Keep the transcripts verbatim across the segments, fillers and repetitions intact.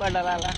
படலாலா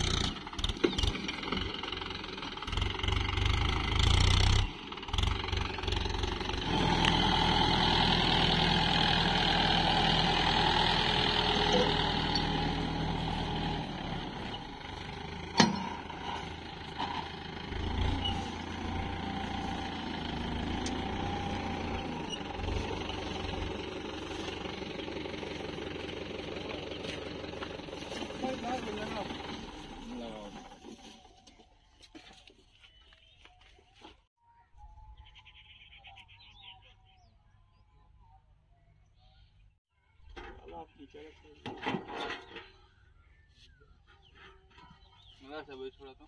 छोड़ा तो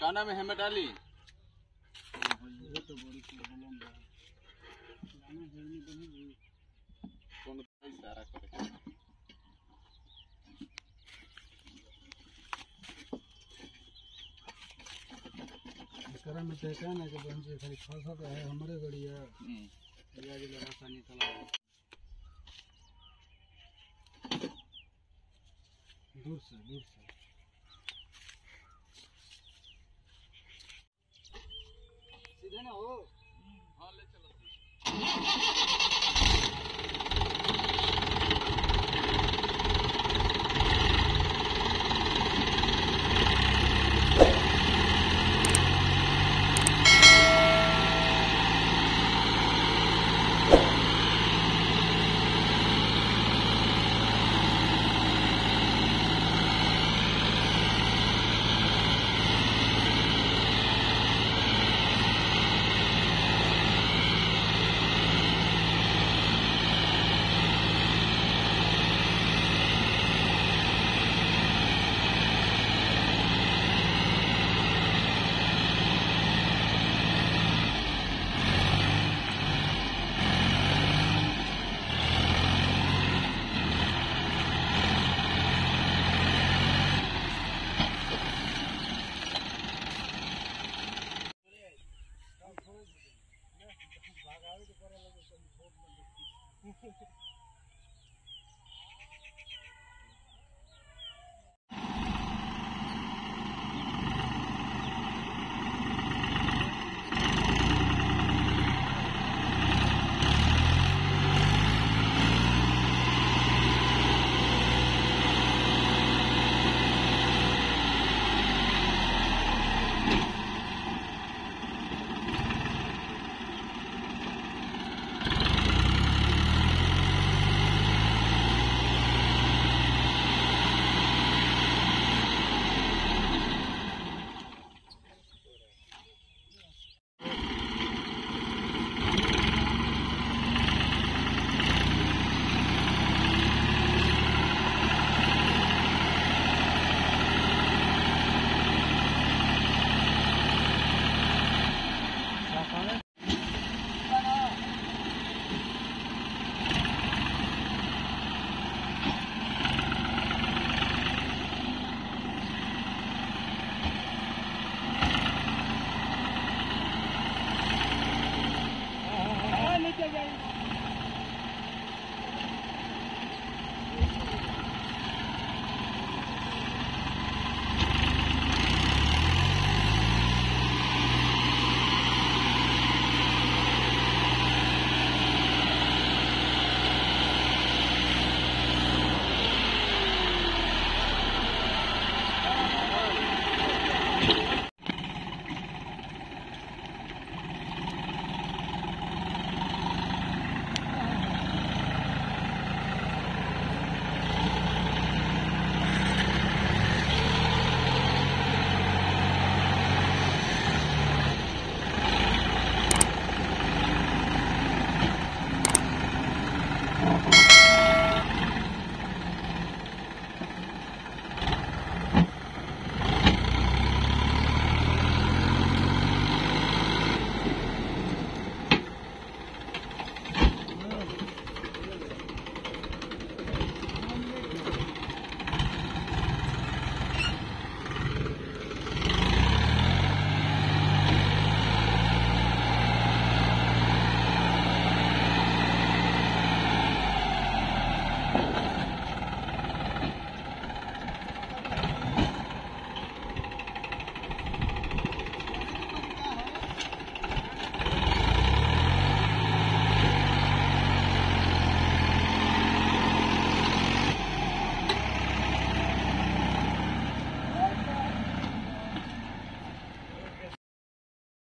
काना में हेमत डाली में पहचान है खाली फसा का है हमारे गड़िया पानी तला दूर से दूर से